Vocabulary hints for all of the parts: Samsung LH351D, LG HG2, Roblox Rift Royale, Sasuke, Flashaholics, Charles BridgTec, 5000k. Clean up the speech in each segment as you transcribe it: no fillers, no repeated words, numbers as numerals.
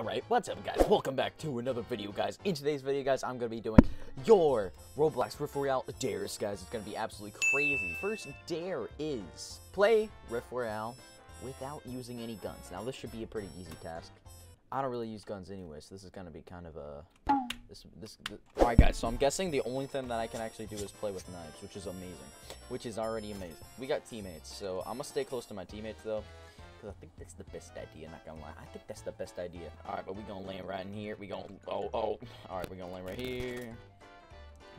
Alright, what's up guys? Welcome back to another video guys. In today's video guys, I'm going to be doing your Roblox Rift Royale dares guys. It's going to be absolutely crazy. First dare is play Rift Royale without using any guns. Now this should be a pretty easy task. I don't really use guns anyway, so this is going to be kind of a... Alright guys, so I'm guessing the only thing that I can actually do is play with knives, which is amazing. Which is already amazing. We got teammates, so I'm going to stay close to my teammates though. Cause I think that's the best idea, not gonna lie. I think that's the best idea. Alright, but we gonna land right in here. We gonna, Alright, we gonna land right here.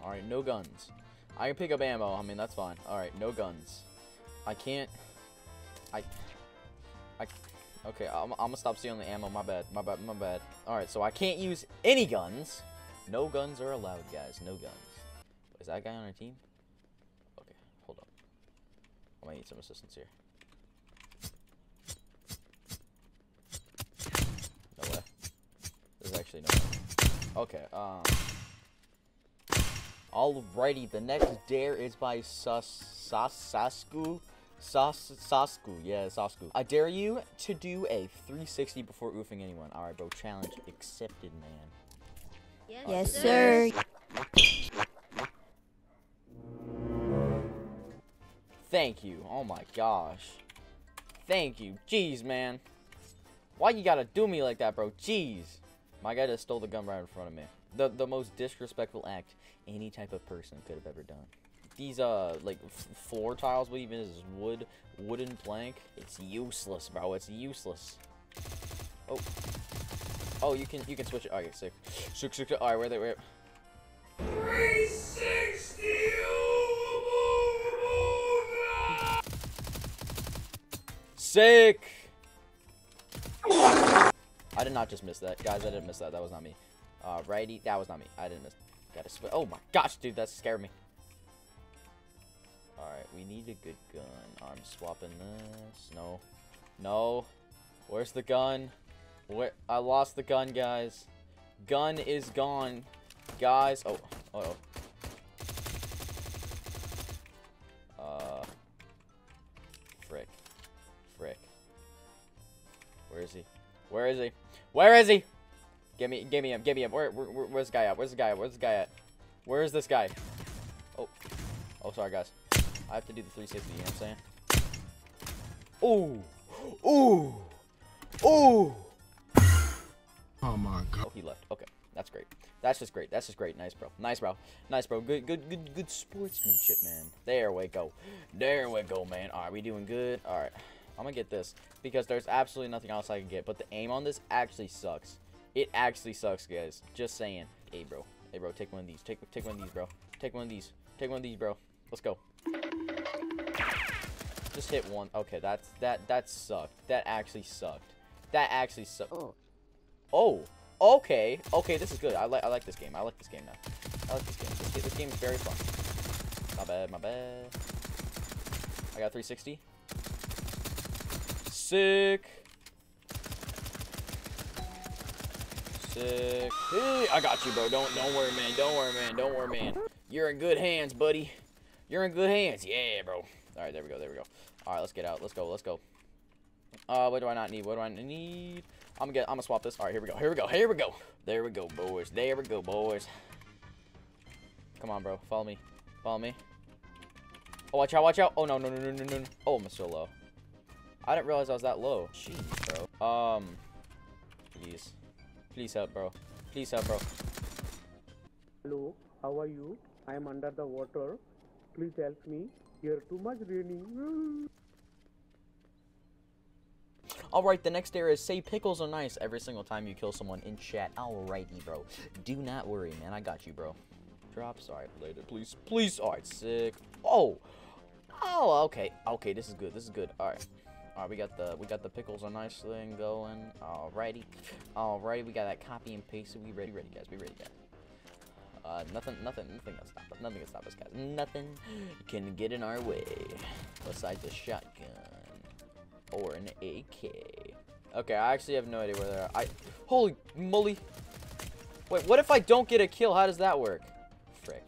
Alright, no guns. I can pick up ammo, I mean, that's fine. Alright, no guns. I can't, okay, I'm gonna stop stealing the ammo, my bad. Alright, so I can't use any guns. No guns are allowed, guys, no guns. Is that guy on our team? Okay, hold up. I might need some assistance here. Actually, no. Okay, alrighty, the next dare is by Sasuke. Yeah, Sasuke. I dare you to do a 360 before oofing anyone. Alright, bro. Challenge accepted, man. Yes, sir. Thank you. Oh my gosh. Thank you. Jeez, man. Why you gotta do me like that, bro? Jeez. My guy just stole the gun right in front of me. The most disrespectful act any type of person could have ever done. These, like, floor tiles, what even is this? Wooden plank? It's useless, bro. It's useless. Oh. Oh, you can switch it. Alright, sick. Sick. Alright, where they were. 360! Sick! I did not just miss that. Guys, I didn't miss that. That was not me. Alrighty. That was not me. I didn't miss that. Gotta switch. Oh my gosh, dude. That scared me. Alright. We need a good gun. I'm swapping this. No. No. Where's the gun? Where? I lost the gun, guys. Gun is gone. Guys. Oh. Uh-oh. Frick. Frick. Where is he? Where is he? Where is he? Give me him. Where's the guy at? Where is this guy? Oh. Oh, sorry, guys. I have to do the 360, you know what I'm saying? Ooh. Ooh. Oh, my God. Oh, he left. Okay. That's great. That's just great. Nice, bro. Good sportsmanship, man. There we go. Man. All right, we doing good. All right. I'm gonna get this because there's absolutely nothing else I can get, but the aim on this actually sucks. It actually sucks, guys. Just saying. Hey, bro. Take one of these. Take one of these, bro. Take one of these, bro. Let's go. Just hit one. Okay, that sucked. That actually sucked. Oh. Okay. Okay, this is good. I like this game. I like this game. This game is very fun. My bad. I got 360. Sick. Hey, I got you, bro. Don't worry, man. You're in good hands, buddy. Yeah, bro. All right, there we go. All right, let's get out. Let's go. What do I not need? I'm gonna swap this. All right, here we go. There we go, boys. Come on, bro. Follow me. Oh, watch out. Oh, no. Oh, I'm so low. I didn't realize I was that low. Jeez, bro. Please help, bro. Hello, how are you? I am under the water. Please help me. Here too much raining. Alright, the next area is say pickles are nice every single time you kill someone in chat. Alrighty, bro. Do not worry, man. I got you, bro. Drops. Alright, later. Please. Alright, sick. Oh, okay. Okay, this is good. Alright. Alright, we got the pickles are nice thing going. Alrighty, we got that copy and paste. We ready, guys. Nothing can stop us, guys. Nothing can get in our way. Besides a shotgun or an AK. Okay, I actually have no idea where they are. Holy moly! Wait, what if I don't get a kill? How does that work? Frick.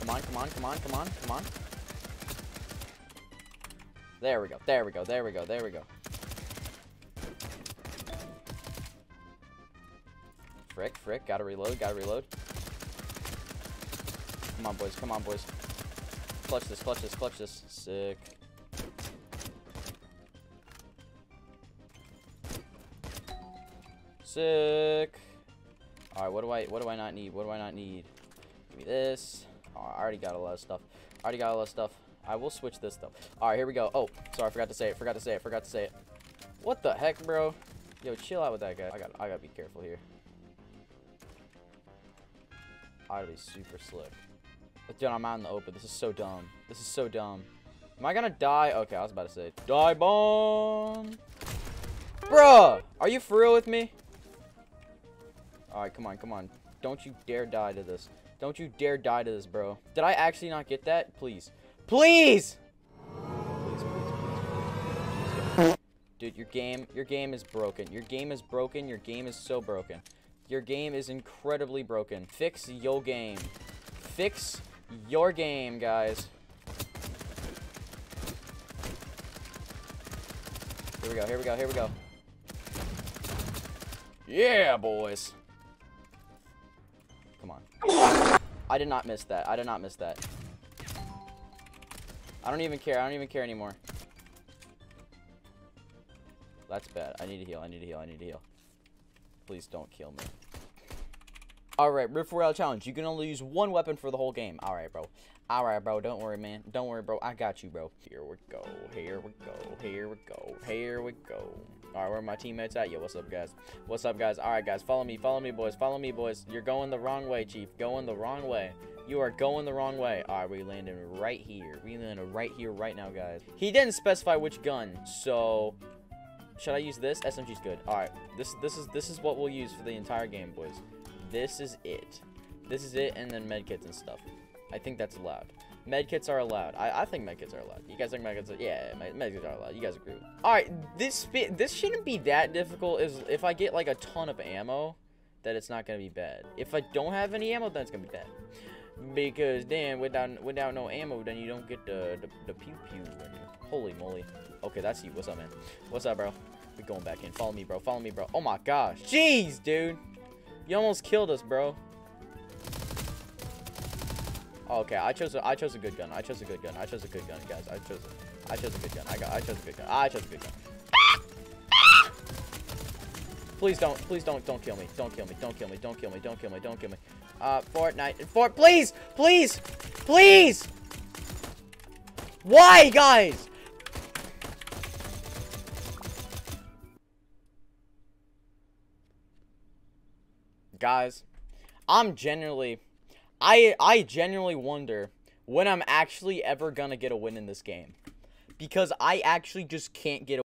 Come on. There we go. There we go. There we go. There we go. Frick, frick. Gotta reload. Gotta reload. Come on, boys. Come on, boys. Clutch this. Clutch this. Clutch this. Sick. Sick. All right. What do I not need? What do I not need? Give me this. Oh, I already got a lot of stuff. I will switch this though. All right, here we go. Oh, sorry, forgot to say it. What the heck, bro? Yo, chill out with that guy. I gotta be careful here. I gotta be super slick. But dude, I'm out in the open. This is so dumb. Am I gonna die? Okay, I was about to say die bomb. Bruh, are you for real with me? All right, come on, come on. Don't you dare die to this. Don't you dare die to this, bro. Did I actually not get that? Please. Please! Please. Dude, your game is broken. Your game is so broken. Your game is incredibly broken. Fix your game. Fix your game, guys. Here we go, here we go. Yeah, boys. Come on. I did not miss that. I don't even care anymore. That's bad. I need to heal. Please don't kill me. Alright, Rift Royale Challenge. You can only use one weapon for the whole game. Alright, bro. Don't worry, man. Don't worry, bro. I got you, bro. Here we go. Alright, where are my teammates at? Yo, what's up, guys? Alright, guys. Follow me, boys. You're going the wrong way, Chief. You are going the wrong way. All right, we landed right here. We landed right here right now, guys. He didn't specify which gun, so should I use this? SMG's good. All right, this is what we'll use for the entire game, boys. This is it, and then medkits and stuff. I think that's allowed. Medkits are allowed. I think medkits are allowed. You guys think medkits are... Yeah, medkits are allowed. You guys agree with me. All right, this shouldn't be that difficult. Is if I get like a ton of ammo, that it's not gonna be bad. If I don't have any ammo, then it's gonna be bad. Because then without no ammo, then you don't get the pew pew. Holy moly. Okay, that's you. What's up, man? What's up, bro? We're going back in. Follow me, bro. Oh my gosh. Jeez, dude. You almost killed us, bro. Okay, I chose a good gun, guys. Please don't kill me. Don't kill me. Please! Why, guys? Guys, I genuinely wonder when I'm actually ever gonna get a win in this game. Because I actually just can't get a